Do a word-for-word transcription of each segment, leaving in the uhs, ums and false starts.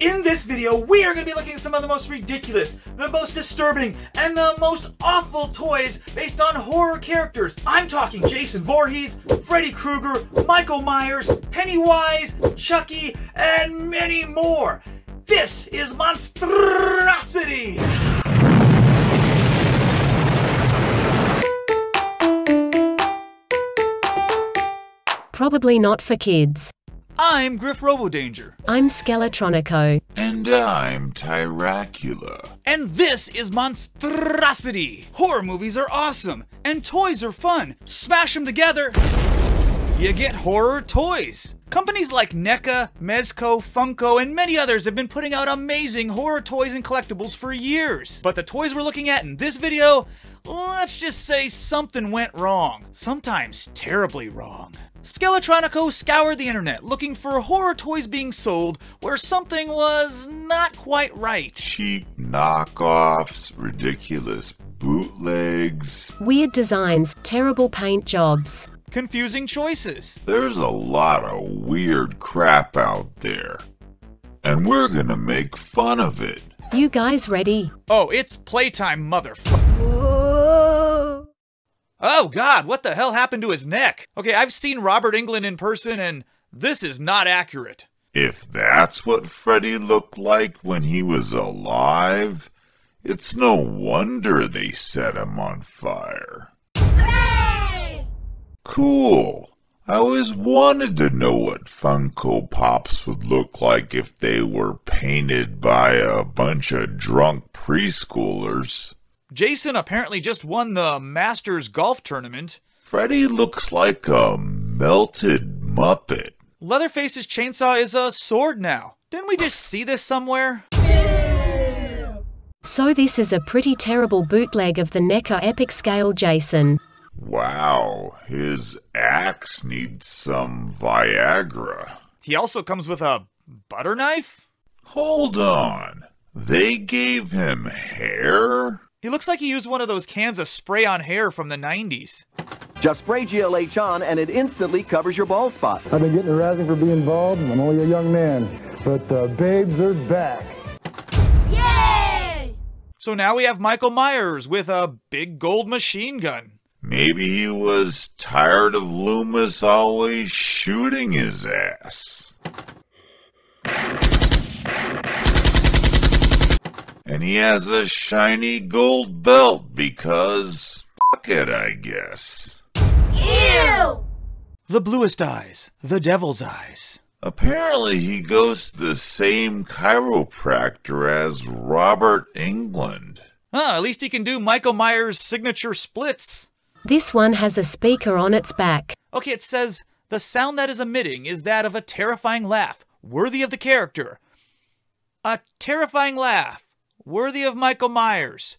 In this video, we are going to be looking at some of the most ridiculous, the most disturbing, and the most awful toys based on horror characters. I'm talking Jason Voorhees, Freddy Krueger, Michael Myers, Pennywise, Chucky, and many more. This is Monstrrrocity! Probably not for kids. I'm Griff RoboDangr. I'm Skeletronico. And I'm Tyracula. And this is Monstrrrocity. Horror movies are awesome, and toys are fun. Smash them together, you get horror toys. Companies like NECA, Mezco, Funko, and many others have been putting out amazing horror toys and collectibles for years. But the toys we're looking at in this video, let's just say something went wrong. Sometimes terribly wrong. Skeletronico scoured the internet looking for horror toys being sold where something was not quite right. Cheap knockoffs, ridiculous bootlegs, weird designs, terrible paint jobs, confusing choices. There's a lot of weird crap out there, and we're gonna make fun of it. You guys ready? Oh, it's playtime, motherfucker. Oh god, what the hell happened to his neck? Okay, I've seen Robert Englund in person, and this is not accurate. If that's what Freddy looked like when he was alive, it's no wonder they set him on fire. Hooray! Cool. I always wanted to know what Funko Pops would look like if they were painted by a bunch of drunk preschoolers. Jason apparently just won the Masters golf tournament. Freddy looks like a melted Muppet. Leatherface's chainsaw is a sword now. Didn't we just see this somewhere? So this is a pretty terrible bootleg of the NECA epic scale Jason. Wow, his axe needs some Viagra. He also comes with a butter knife? Hold on, they gave him hair? He looks like he used one of those cans of spray-on hair from the nineties. Just spray G L H on and it instantly covers your bald spot. I've been getting harassing for being bald. I'm only a young man, but the babes are back. Yay! So now we have Michael Myers with a big gold machine gun. Maybe he was tired of Loomis always shooting his ass. And he has a shiny gold belt because fuck it, I guess. Ew! The bluest eyes, the devil's eyes. Apparently he goes to the same chiropractor as Robert Englund. Oh, at least he can do Michael Myers' signature splits. This one has a speaker on its back. Okay, it says, the sound that is emitting is that of a terrifying laugh, worthy of the character. A terrifying laugh. Worthy of Michael Myers.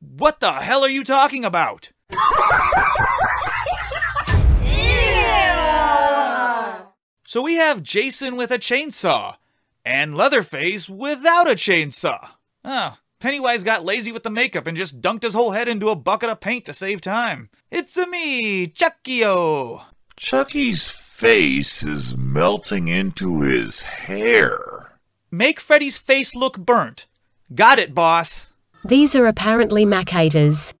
What the hell are you talking about? Yeah. So we have Jason with a chainsaw, and Leatherface without a chainsaw. Oh, Pennywise got lazy with the makeup and just dunked his whole head into a bucket of paint to save time. It's-a me, Chucky-o. Chucky's face is melting into his hair. Make Freddy's face look burnt. Got it, boss. These are apparently macators.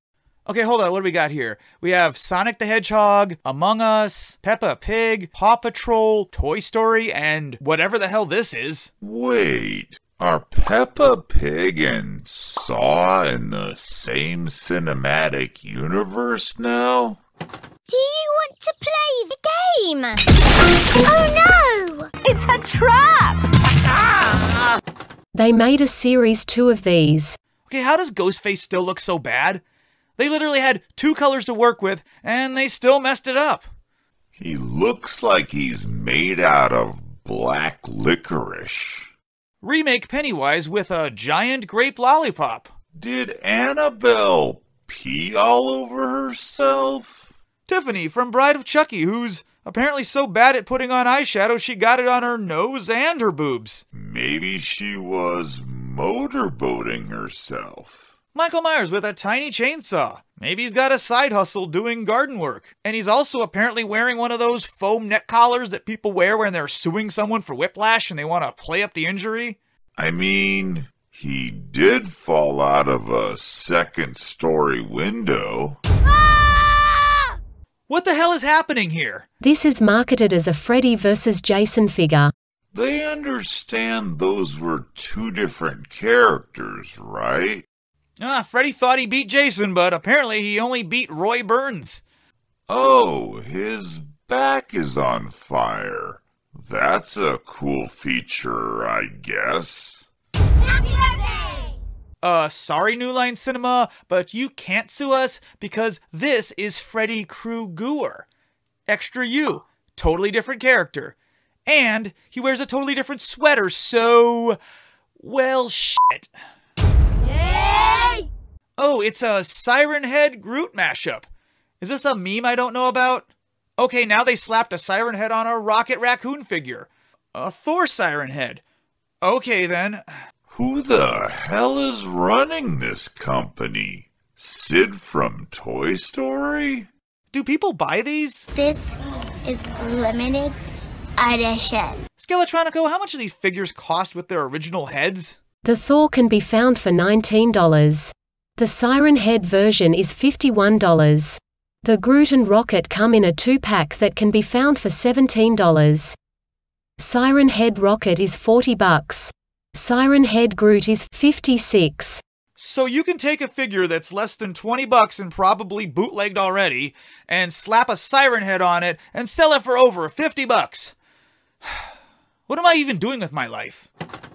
Okay, hold on. What do we got here? We have Sonic the Hedgehog, Among Us, Peppa Pig, Paw Patrol, Toy Story, and whatever the hell this is. Wait, are Peppa Pig and Saw in the same cinematic universe now? Do you want to play the game? Oh no! It's a trap! Ah! They made a series two of these. Okay, how does Ghostface still look so bad? They literally had two colors to work with, and they still messed it up. He looks like he's made out of black licorice. Remake Pennywise with a giant grape lollipop. Did Annabelle pee all over herself? Tiffany from Bride of Chucky, who's apparently so bad at putting on eyeshadow, she got it on her nose and her boobs. Maybe she was motorboating herself. Michael Myers with a tiny chainsaw. Maybe he's got a side hustle doing garden work. And he's also apparently wearing one of those foam neck collars that people wear when they're suing someone for whiplash and they want to play up the injury. I mean, he did fall out of a second-story window. Ah! What the hell is happening here? This is marketed as a Freddy versus. Jason figure. They understand those were two different characters, right? Ah, Freddy thought he beat Jason, but apparently he only beat Roy Burns. Oh, his back is on fire. That's a cool feature, I guess. Happy birthday! Uh, sorry, New Line Cinema, but you can't sue us because this is Freddy Krueger. Extra you. Totally different character. And he wears a totally different sweater, so... well, shit. Yay! Oh, it's a Siren Head Groot mashup. Is this a meme I don't know about? Okay, now they slapped a Siren Head on a Rocket Raccoon figure. A Thor Siren Head. Okay, then. Who the hell is running this company? Sid from Toy Story? Do people buy these? This is limited edition. Skeletronico, how much do these figures cost with their original heads? The Thor can be found for nineteen dollars. The Siren Head version is fifty-one dollars. The Groot and Rocket come in a two-pack that can be found for seventeen dollars. Siren Head Rocket is forty bucks. Siren Head Groot is fifty-six. So you can take a figure that's less than twenty bucks and probably bootlegged already, and slap a Siren Head on it and sell it for over fifty bucks. What am I even doing with my life?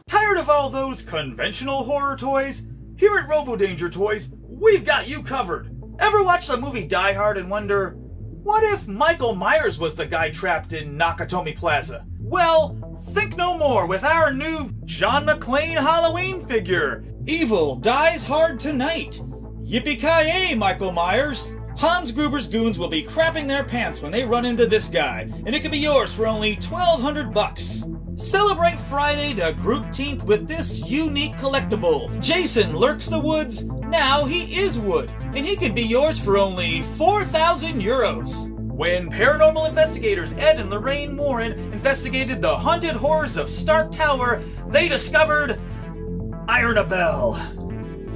Tired of all those conventional horror toys? Here at RoboDangr Toys, we've got you covered. Ever watch the movie Die Hard and wonder, what if Michael Myers was the guy trapped in Nakatomi Plaza? Well, think no more with our new John McClane Halloween figure. Evil dies hard tonight. Yippee-ki-yay, Michael Myers. Hans Gruber's goons will be crapping their pants when they run into this guy, and it could be yours for only twelve hundred bucks. Celebrate Friday the Grooteenth with this unique collectible. Jason lurks the woods, now he is wood, and he could be yours for only four thousand euros. When paranormal investigators Ed and Lorraine Warren investigated the haunted horrors of Stark Tower, they discovered Annabelle,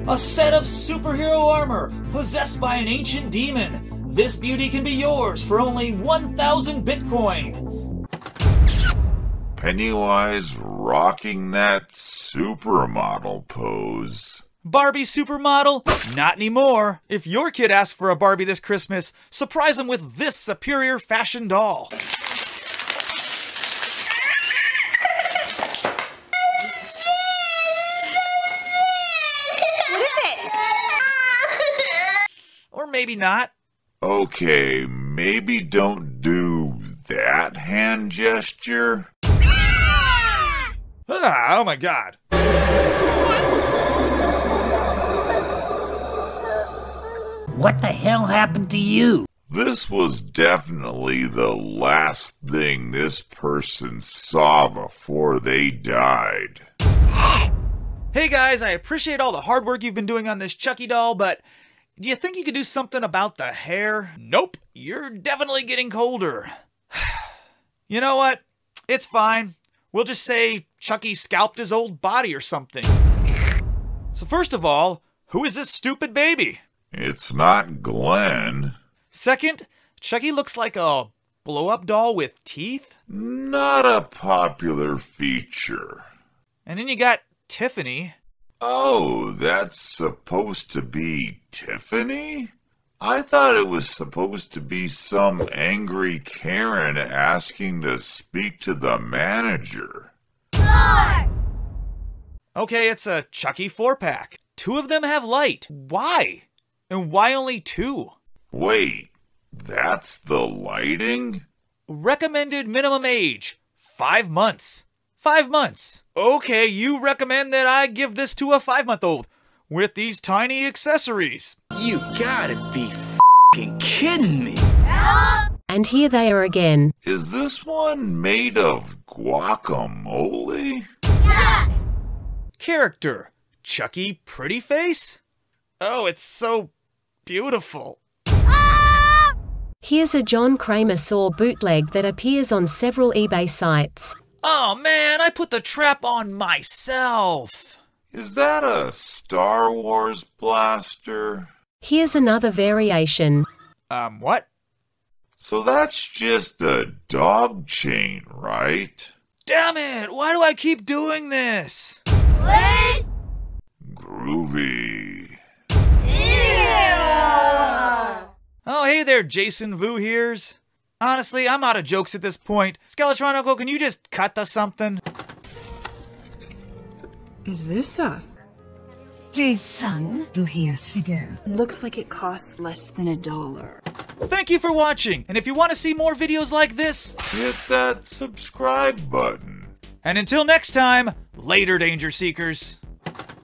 a set of superhero armor possessed by an ancient demon. This beauty can be yours for only one thousand Bitcoin. Pennywise rocking that supermodel pose. Barbie supermodel? Not anymore. If your kid asks for a Barbie this Christmas, surprise him with this superior fashion doll. What is it? Or maybe not. Okay, maybe don't do that hand gesture. Ah, oh my God. What the hell happened to you? This was definitely the last thing this person saw before they died. Hey guys, I appreciate all the hard work you've been doing on this Chucky doll, but do you think you could do something about the hair? Nope, you're definitely getting colder. You know what? It's fine. We'll just say Chucky scalped his old body or something. So first of all, who is this stupid baby? It's not Glenn. Second, Chucky looks like a blow-up doll with teeth. Not a popular feature. And then you got Tiffany. Oh, that's supposed to be Tiffany? I thought it was supposed to be some angry Karen asking to speak to the manager. Four! Okay, it's a Chucky four-pack. Two of them have light. Why? And why only two? Wait, that's the lighting? Recommended minimum age, five months. Five months. Okay, you recommend that I give this to a five-month-old. With these tiny accessories. You gotta be f***ing kidding me. And here they are again. Is this one made of guacamole? Yeah. Character, Chucky Pretty Face? Oh, it's so beautiful. Ah! Here's a John Kramer Saw bootleg that appears on several eBay sites. Oh man, I put the trap on myself! Is that a Star Wars blaster? Here's another variation. Um, what? So that's just a dog chain, right? Damn it! Why do I keep doing this? What? Groovy. Yeah. Oh, hey there, Jason Voorhees. Honestly, I'm out of jokes at this point. Skeletronico, can you just cut to something? Is this a... Jason Voorhees figure? Looks like it costs less than a dollar. Thank you for watching, and if you want to see more videos like this, hit that subscribe button. And until next time, later, Danger Seekers.